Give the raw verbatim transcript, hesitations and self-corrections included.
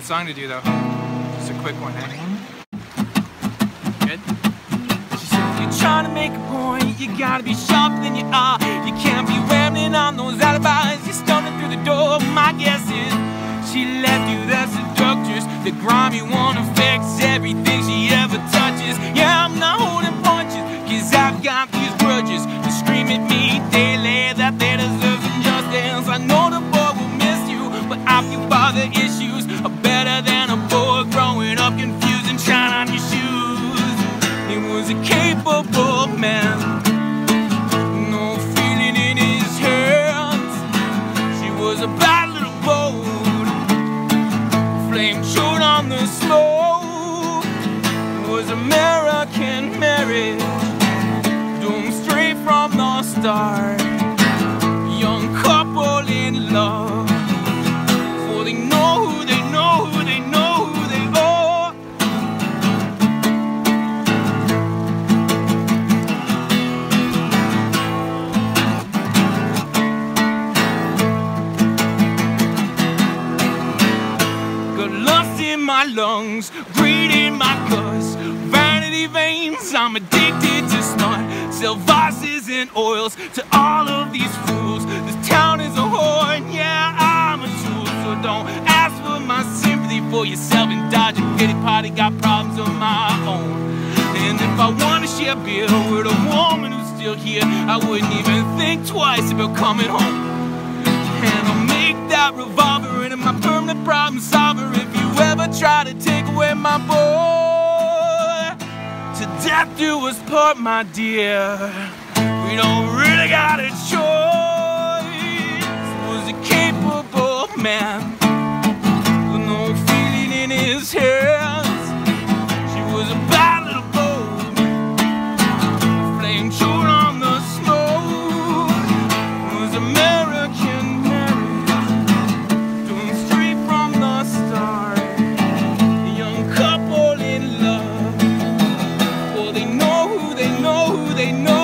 fun song to do though. Just a quick one, eh? Good? She said, if you're trying to make a point, you gotta be sharper than you are. You can't be rambling on those alibis. You're stumbling through the door. My guess is she left you the seductress, the grimy one who affects everything she ever touches. Yeah, I'm not holding punches, cause I've got these grudges. They scream at me daily that they deserve injustice. I know the boy will miss you, but I feel by the issues are better than a boy growing up confused and shine on your shoes. He was a capable man, no feeling in his hands. She was a bad little boy. Flame showed on the slope. Was American marriage, doomed straight from the start. Young couple in love, for they know who they know who they know who they are. Got lust in my lungs, greed in my guts, vanity veins, I'm addicted to snot. Sell vices and oils to all of these fools. This town is a whore and yeah, I'm a tool. So don't ask for my sympathy for yourself and dodge a pity party. Got problems of my own. And if I want to share beer with a woman who's still here, I wouldn't even think twice about coming home. And I'll make that revolver into my permanent problem solver. If you ever try to take away my boy, to death do us part, my dear. We don't really got a choice. Was a capable man with no feeling in his hands. She was a bad little boat, flame showed on the snow. Was American marriage, doomed straight from the start. A young couple in love, for they know who they know who they know.